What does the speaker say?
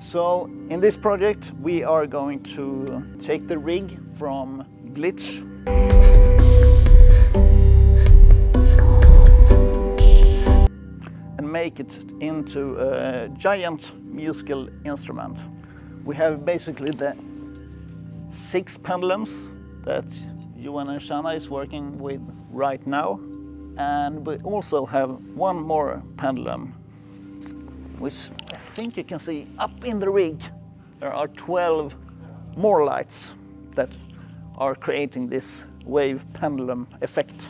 So in this project we are going to take the rig from Glitch. And make it into a giant musical instrument. We have basically the 6 pendulums that Johan and Siânna is working with right now. And we also have one more pendulum, which I think you can see up in the rig. There are 12 more lights that are creating this wave pendulum effect.